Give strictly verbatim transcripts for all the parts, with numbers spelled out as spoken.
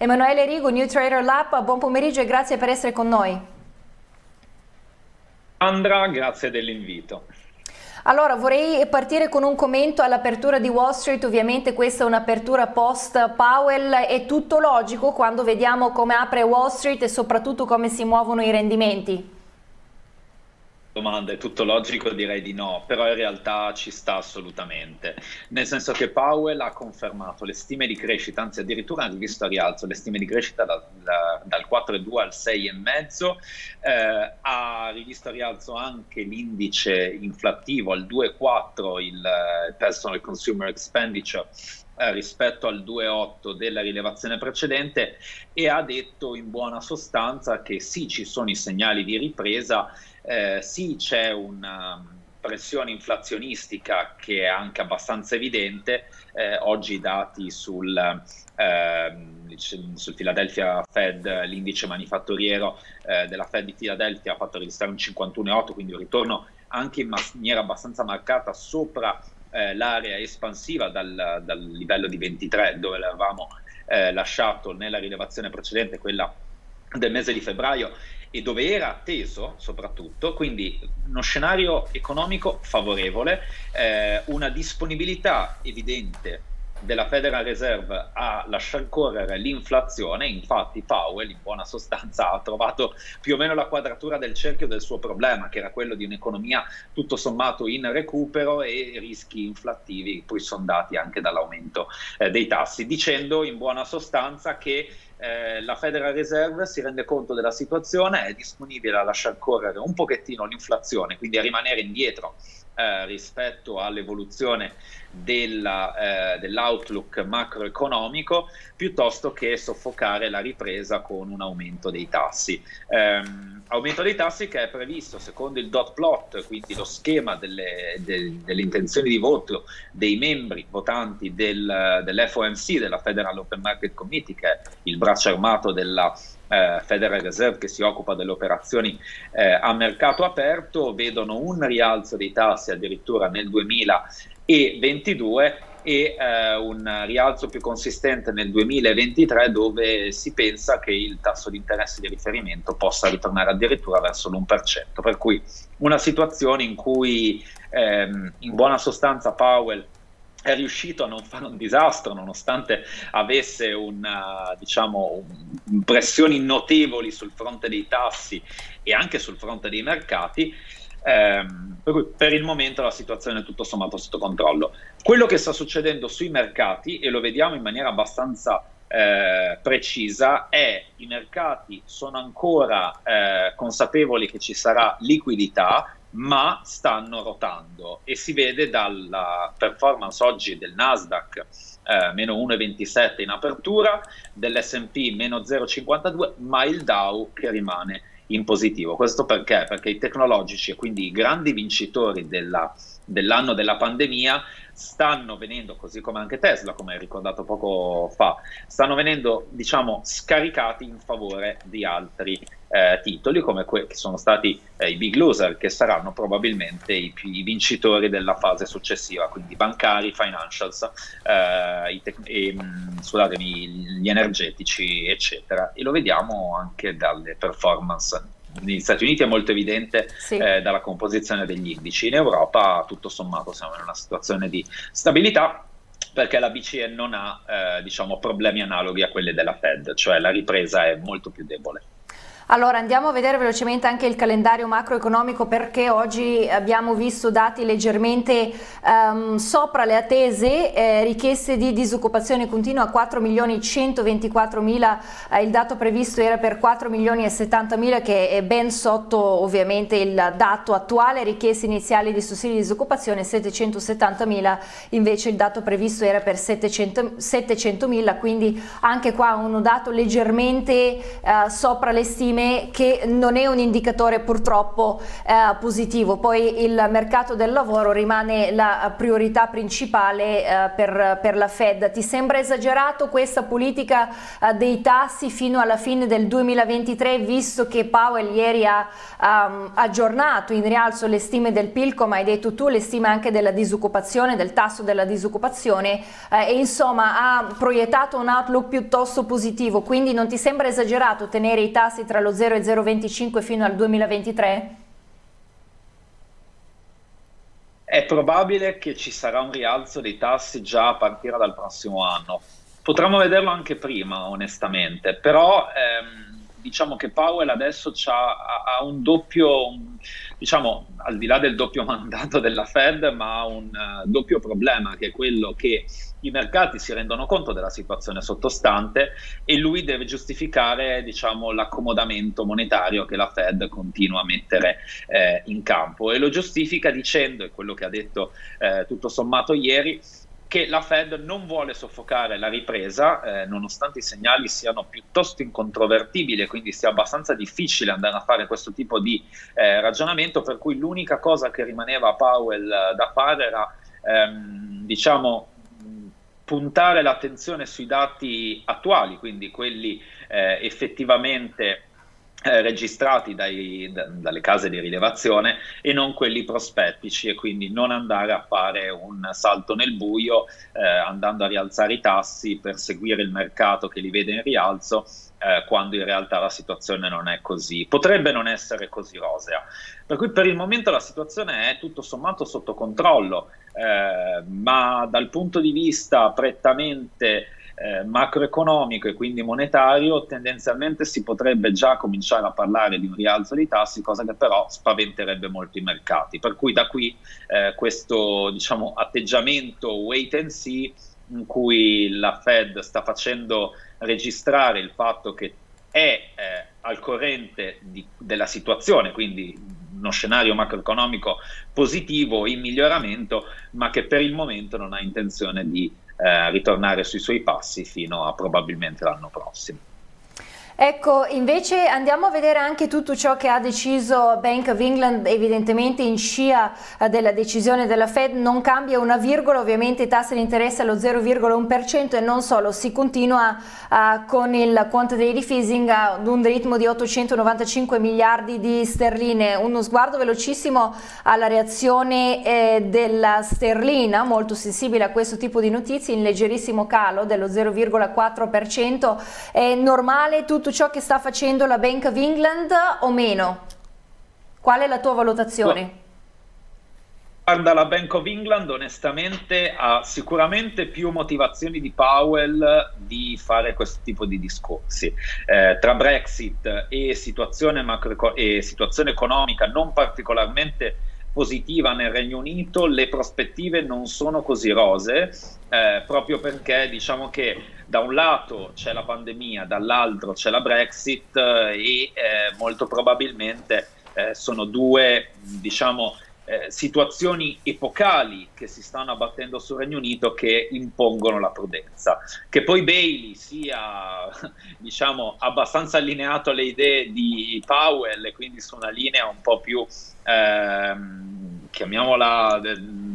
Emanuele Rigo, New Trader Lab, buon pomeriggio e grazie per essere con noi. Andrea, grazie dell'invito. Allora, vorrei partire con un commento all'apertura di Wall Street. Ovviamente questa è un'apertura post Powell, è tutto logico quando vediamo come apre Wall Street e soprattutto come si muovono i rendimenti? Domanda, è tutto logico? Direi di no, però in realtà ci sta assolutamente, nel senso che Powell ha confermato le stime di crescita, anzi addirittura ha rivisto a rialzo le stime di crescita da, da, dal quattro virgola due al sei virgola cinque, eh, ha rivisto a rialzo anche l'indice inflattivo al due virgola quattro, il Personal Consumer Expenditure, rispetto al due virgola otto della rilevazione precedente, e ha detto in buona sostanza che sì, ci sono i segnali di ripresa, eh, sì c'è una pressione inflazionistica che è anche abbastanza evidente, eh, oggi i dati sul, eh, sul Philadelphia Fed, l'indice manifatturiero eh, della Fed di Philadelphia ha fatto registrare un cinquantuno virgola otto, quindi un ritorno anche in maniera abbastanza marcata sopra Eh, l'area espansiva dal, dal livello di ventitré dove l'avevamo eh, lasciato nella rilevazione precedente, quella del mese di febbraio, e dove era atteso soprattutto. Quindi uno scenario economico favorevole, eh, una disponibilità evidente della Federal Reserve a lasciar correre l'inflazione. Infatti Powell in buona sostanza ha trovato più o meno la quadratura del cerchio del suo problema, che era quello di un'economia tutto sommato in recupero e rischi inflattivi poi sondati anche dall'aumento eh, dei tassi, dicendo in buona sostanza che Eh, la Federal Reserve si rende conto della situazione, è disponibile a lasciar correre un pochettino l'inflazione, quindi a rimanere indietro eh, rispetto all'evoluzione dell'outlook eh, dell macroeconomico, piuttosto che soffocare la ripresa con un aumento dei tassi. Eh, aumento dei tassi che è previsto secondo il dot plot, quindi lo schema delle, del, delle intenzioni di voto dei membri votanti del, dell'F O M C, della Federal Open Market Committee, che è il braccio armato della eh, Federal Reserve che si occupa delle operazioni eh, a mercato aperto, vedono un rialzo dei tassi addirittura nel duemilaventidue e eh, un rialzo più consistente nel duemilaventitré, dove si pensa che il tasso di interesse di riferimento possa ritornare addirittura verso l'uno per cento, per cui una situazione in cui ehm, in buona sostanza Powell è riuscito a non fare un disastro, nonostante avesse una, diciamo, un, pressioni notevoli sul fronte dei tassi e anche sul fronte dei mercati. Ehm, per cui per il momento la situazione è tutto sommato sotto controllo. Quello che sta succedendo sui mercati, e lo vediamo in maniera abbastanza eh, precisa, è che i mercati sono ancora eh, consapevoli che ci sarà liquidità, ma stanno rotando, e si vede dalla performance oggi del Nasdaq eh, meno uno virgola ventisette in apertura, dell'S and P meno zero virgola cinquantadue, ma il Dow che rimane in positivo. Questo perché? Perché i tecnologici, e quindi i grandi vincitori della dell'anno della pandemia, stanno venendo, così come anche Tesla, come hai ricordato poco fa, stanno venendo, diciamo, scaricati in favore di altri eh, titoli, come quelli che sono stati eh, i big loser, che saranno probabilmente i, i vincitori della fase successiva, quindi bancari, financials, eh, i e, scusatemi, gli energetici, eccetera. E lo vediamo anche dalle performance. Negli Stati Uniti è molto evidente, sì, eh, dalla composizione degli indici. In Europa tutto sommato siamo in una situazione di stabilità, perché la B C E non ha eh, diciamo, problemi analoghi a quelli della Fed, cioè la ripresa è molto più debole. Allora andiamo a vedere velocemente anche il calendario macroeconomico, perché oggi abbiamo visto dati leggermente um, sopra le attese, eh, richieste di disoccupazione continua a quattro milioni centoventiquattromila, eh, il dato previsto era per quattro milioni e settantamila, che è ben sotto ovviamente il dato attuale, richieste iniziali di sussidi di disoccupazione settecentosettantamila, invece il dato previsto era per settecentomila, quindi anche qua un dato leggermente eh, sopra le stime ahimè, che non è un indicatore purtroppo eh, positivo. Poi il mercato del lavoro rimane la priorità principale eh, per, per la Fed. Ti sembra esagerato questa politica eh, dei tassi fino alla fine del duemilaventitré, visto che Powell ieri ha um, aggiornato in rialzo le stime del P I L, come hai detto tu, le stime anche della disoccupazione, del tasso della disoccupazione eh, e insomma ha proiettato un outlook piuttosto positivo, quindi non ti sembra esagerato tenere i tassi tra lo zero e zero virgola venticinque fino al duemilaventitré? È probabile che ci sarà un rialzo dei tassi già a partire dal prossimo anno, potremmo vederlo anche prima onestamente, però ehm, diciamo che Powell adesso ha, ha un doppio, diciamo al di là del doppio mandato della Fed, ma ha un uh, doppio problema, che è quello che i mercati si rendono conto della situazione sottostante e lui deve giustificare, diciamo, l'accomodamento monetario che la Fed continua a mettere eh, in campo, e lo giustifica dicendo, è quello che ha detto eh, tutto sommato ieri, che la Fed non vuole soffocare la ripresa, eh, nonostante i segnali siano piuttosto incontrovertibili e quindi sia abbastanza difficile andare a fare questo tipo di eh, ragionamento, per cui l'unica cosa che rimaneva a Powell eh, da fare era ehm, diciamo puntare l'attenzione sui dati attuali, quindi quelli eh, effettivamente eh, registrati dai, da, dalle case di rilevazione, e non quelli prospettici, e quindi non andare a fare un salto nel buio eh, andando a rialzare i tassi per seguire il mercato che li vede in rialzo, eh, quando in realtà la situazione non è così, potrebbe non essere così rosea. Per cui per il momento la situazione è tutto sommato sotto controllo, eh, ma dal punto di vista prettamente eh, macroeconomico e quindi monetario tendenzialmente si potrebbe già cominciare a parlare di un rialzo dei tassi, cosa che però spaventerebbe molto i mercati, per cui da qui eh, questo, diciamo, atteggiamento wait and see, in cui la Fed sta facendo registrare il fatto che è eh, al corrente di, della situazione, quindi uno scenario macroeconomico positivo in miglioramento, ma che per il momento non ha intenzione di eh, ritornare sui suoi passi fino a probabilmente l'anno prossimo. Ecco, invece andiamo a vedere anche tutto ciò che ha deciso Bank of England, evidentemente in scia della decisione della Fed. Non cambia una virgola, ovviamente i tassi di interesse allo zero virgola uno per cento, e non solo, si continua uh, con il quantitative easing ad un ritmo di ottocentonovantacinque miliardi di sterline. Uno sguardo velocissimo alla reazione eh, della sterlina, molto sensibile a questo tipo di notizie, in leggerissimo calo dello zero virgola quattro per cento. È normale tutto ciò che sta facendo la Bank of England o meno? Qual è la tua valutazione? Guarda, la Bank of England onestamente ha sicuramente più motivazioni di Powell di fare questo tipo di discorsi. Eh, tra Brexit e situazione, macro e situazione economica non particolarmente positiva nel Regno Unito, le prospettive non sono così rosee, eh, proprio perché diciamo che da un lato c'è la pandemia, dall'altro c'è la Brexit, eh, e eh, molto probabilmente eh, sono due, diciamo, eh, situazioni epocali che si stanno abbattendo sul Regno Unito, che impongono la prudenza. Che poi Bailey sia, diciamo, abbastanza allineato alle idee di Powell e quindi su una linea un po' più Ehm, chiamiamola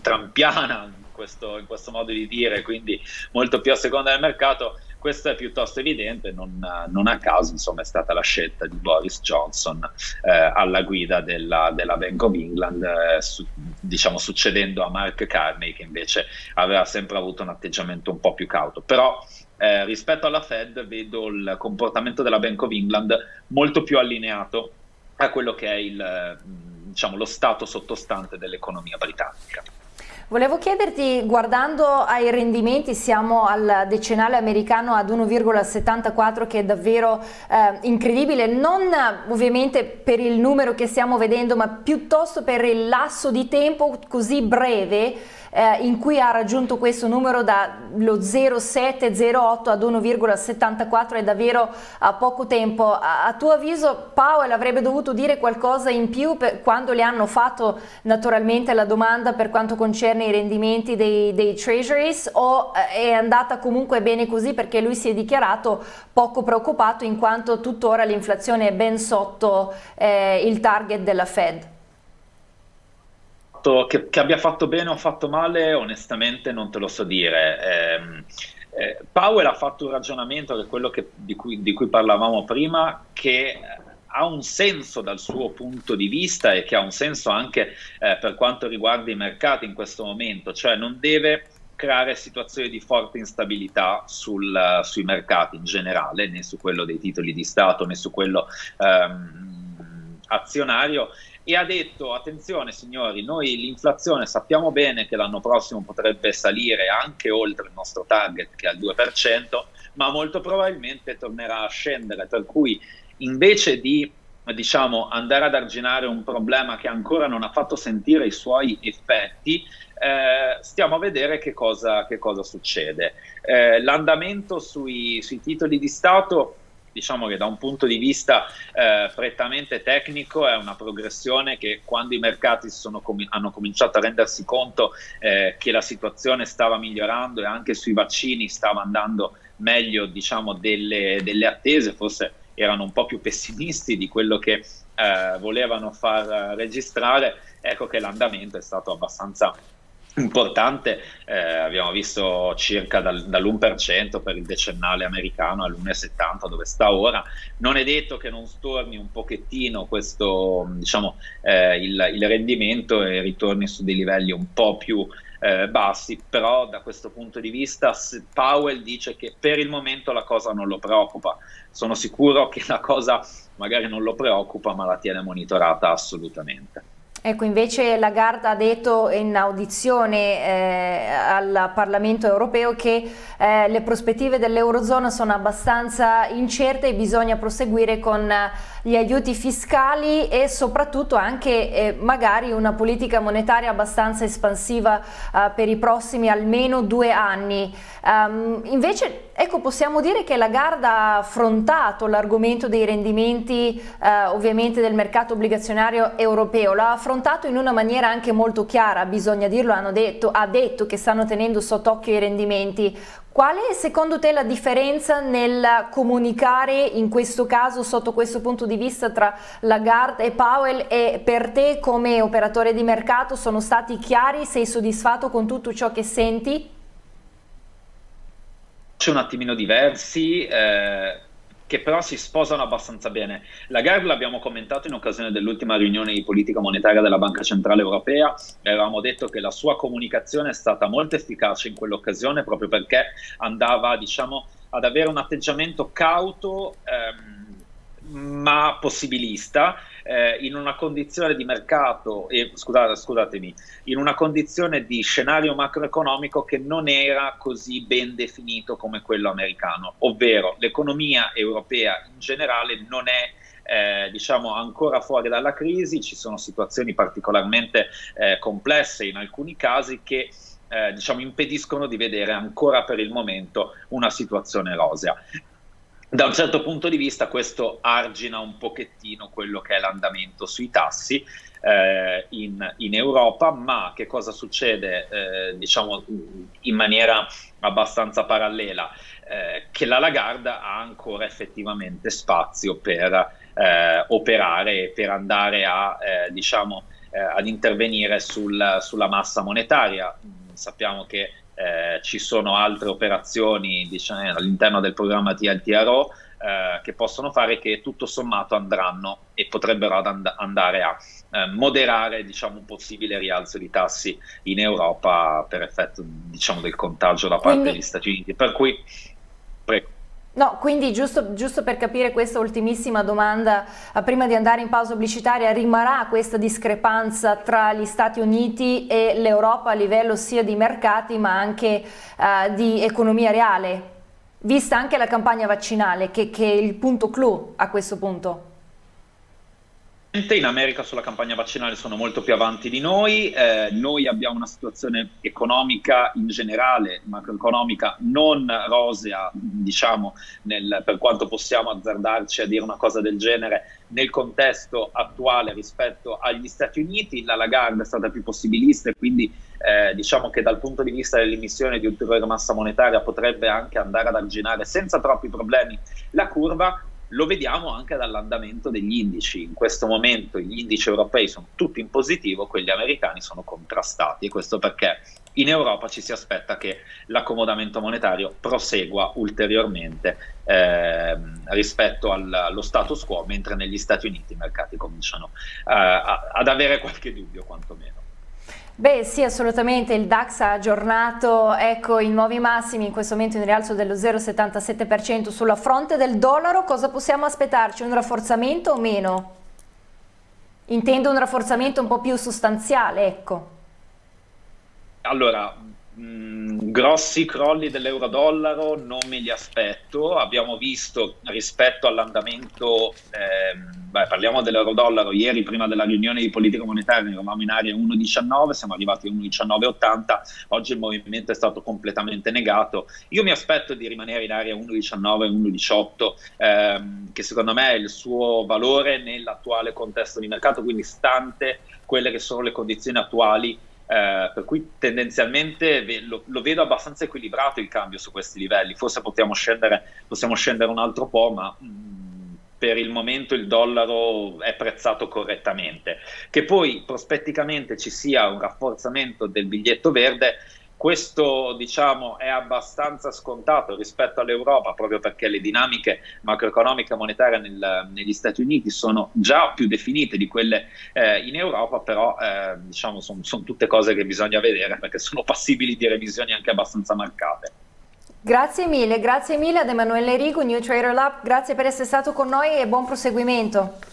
trampiana, in questo, in questo modo di dire, quindi molto più a seconda del mercato, questo è piuttosto evidente. Non, non a caso insomma è stata la scelta di Boris Johnson eh, alla guida della, della Bank of England, eh, su, diciamo succedendo a Mark Carney, che invece aveva sempre avuto un atteggiamento un po' più cauto. Però eh, rispetto alla Fed vedo il comportamento della Bank of England molto più allineato a quello che è il, diciamo, lo stato sottostante dell'economia britannica. Volevo chiederti, guardando ai rendimenti, siamo al decennale americano ad uno virgola settantaquattro, che è davvero eh, incredibile, non ovviamente per il numero che stiamo vedendo, ma piuttosto per il lasso di tempo così breve eh, in cui ha raggiunto questo numero, dallo zero virgola sette zero virgola otto ad uno virgola settantaquattro, è davvero a poco tempo. A, a tuo avviso Powell avrebbe dovuto dire qualcosa in più per, quando le hanno fatto naturalmente la domanda per quanto concerne nei rendimenti dei, dei Treasuries, o è andata comunque bene così perché lui si è dichiarato poco preoccupato in quanto tuttora l'inflazione è ben sotto eh, il target della Fed? Che, che abbia fatto bene o fatto male onestamente non te lo so dire. eh, eh, Powell ha fatto un ragionamento che è quello che, di, cui, di cui parlavamo prima, che ha un senso dal suo punto di vista e che ha un senso anche eh, per quanto riguarda i mercati in questo momento, cioè non deve creare situazioni di forte instabilità sul, uh, sui mercati in generale, né su quello dei titoli di Stato né su quello um, azionario. E ha detto: attenzione signori, noi l'inflazione sappiamo bene che l'anno prossimo potrebbe salire anche oltre il nostro target, che è al due per cento, ma molto probabilmente tornerà a scendere, per cui invece di, diciamo, andare ad arginare un problema che ancora non ha fatto sentire i suoi effetti, eh, stiamo a vedere che cosa, che cosa succede. Eh, l'andamento sui, sui titoli di Stato, diciamo che da un punto di vista eh, prettamente tecnico è una progressione che, quando i mercati sono com- hanno cominciato a rendersi conto eh, che la situazione stava migliorando e anche sui vaccini stava andando meglio, diciamo, delle, delle attese, forse erano un po' più pessimisti di quello che eh, volevano far registrare, ecco che l'andamento è stato abbastanza importante. Eh, abbiamo visto circa dal, dall'uno per cento per il decennale americano all'uno virgola settanta dove sta ora. Non è detto che non storni un pochettino questo, diciamo, eh, il, il rendimento e ritorni su dei livelli un po' più eh, bassi, però da questo punto di vista Powell dice che per il momento la cosa non lo preoccupa. Sono sicuro che la cosa magari non lo preoccupa, ma la tiene monitorata assolutamente. Ecco, invece Lagarde ha detto in audizione eh, al Parlamento europeo che eh, le prospettive dell'Eurozona sono abbastanza incerte e bisogna proseguire con gli aiuti fiscali e soprattutto anche eh, magari una politica monetaria abbastanza espansiva eh, per i prossimi almeno due anni. Um, invece, ecco, possiamo dire che Lagarde ha affrontato l'argomento dei rendimenti eh, ovviamente del mercato obbligazionario europeo, l'ha affrontato in una maniera anche molto chiara, bisogna dirlo. Hanno detto, ha detto che stanno tenendo sott'occhio i rendimenti. Qual è secondo te la differenza nel comunicare in questo caso, sotto questo punto di vista, tra Lagarde e Powell, e per te come operatore di mercato sono stati chiari? Sei soddisfatto con tutto ciò che senti? C'è un attimino diversi eh... che però si sposano abbastanza bene. Lagarde l'abbiamo commentato in occasione dell'ultima riunione di politica monetaria della Banca Centrale Europea, avevamo detto che la sua comunicazione è stata molto efficace in quell'occasione proprio perché andava, diciamo, ad avere un atteggiamento cauto ehm, ma possibilista eh, in una condizione di mercato, eh, scusate, scusatemi, in una condizione di scenario macroeconomico che non era così ben definito come quello americano, ovvero l'economia europea in generale non è eh, diciamo ancora fuori dalla crisi, ci sono situazioni particolarmente eh, complesse in alcuni casi che eh, diciamo impediscono di vedere ancora per il momento una situazione rosea. Da un certo punto di vista questo argina un pochettino quello che è l'andamento sui tassi eh, in, in Europa, ma che cosa succede eh, diciamo in maniera abbastanza parallela? Eh, che la Lagarde ha ancora effettivamente spazio per eh, operare, per andare a, eh, diciamo, eh, ad intervenire sul, sulla massa monetaria. Sappiamo che Eh, ci sono altre operazioni, diciamo, all'interno del programma T L T R O eh, che possono fare, che tutto sommato andranno e potrebbero and andare a eh, moderare, diciamo, un possibile rialzo di tassi in Europa per effetto, diciamo, del contagio da parte Quindi... degli Stati Uniti, per cui prego. No, quindi giusto, giusto per capire questa ultimissima domanda, prima di andare in pausa pubblicitaria, rimarrà questa discrepanza tra gli Stati Uniti e l'Europa a livello sia di mercati ma anche uh, di economia reale, vista anche la campagna vaccinale che, che è il punto clou a questo punto? In America sulla campagna vaccinale sono molto più avanti di noi, eh, noi abbiamo una situazione economica in generale, macroeconomica, non rosea, diciamo, nel, per quanto possiamo azzardarci a dire una cosa del genere, nel contesto attuale rispetto agli Stati Uniti. La Lagarde è stata più possibilista e quindi eh, diciamo che dal punto di vista dell'emissione di ulteriore massa monetaria potrebbe anche andare ad arginare senza troppi problemi la curva. Lo vediamo anche dall'andamento degli indici. In questo momento gli indici europei sono tutti in positivo, quelli americani sono contrastati, e questo perché in Europa ci si aspetta che l'accomodamento monetario prosegua ulteriormente eh, rispetto al, allo status quo, mentre negli Stati Uniti i mercati cominciano eh, a, ad avere qualche dubbio, quantomeno. Beh sì, assolutamente, il DAX ha aggiornato, ecco, i nuovi massimi, in questo momento in rialzo dello zero virgola settantasette per cento. Sulla fronte del dollaro cosa possiamo aspettarci? Un rafforzamento o meno? Intendo un rafforzamento un po' più sostanziale, ecco. Allora, mh, grossi crolli dell'euro-dollaro non me li aspetto. Abbiamo visto rispetto all'andamento, ehm, Beh, parliamo dell'euro-dollaro, ieri prima della riunione di politica monetaria eravamo in area uno virgola diciannove, siamo arrivati a uno virgola diciannove ottanta, oggi il movimento è stato completamente negato. Io mi aspetto di rimanere in area uno virgola diciannove uno virgola diciotto, ehm, che secondo me è il suo valore nell'attuale contesto di mercato, quindi stante quelle che sono le condizioni attuali. Eh, per cui tendenzialmente ve lo, lo vedo abbastanza equilibrato il cambio su questi livelli. Forse possiamo scendere, possiamo scendere un altro po', ma mh, per il momento il dollaro è prezzato correttamente. Che poi prospetticamente ci sia un rafforzamento del biglietto verde, questo diciamo è abbastanza scontato rispetto all'Europa, proprio perché le dinamiche macroeconomiche e monetarie nel, negli Stati Uniti sono già più definite di quelle eh, in Europa, però eh, diciamo sono son tutte cose che bisogna vedere, perché sono passibili di revisioni anche abbastanza marcate. Grazie mille, grazie mille ad Emanuele Rigo, New Trader Lab, grazie per essere stato con noi e buon proseguimento.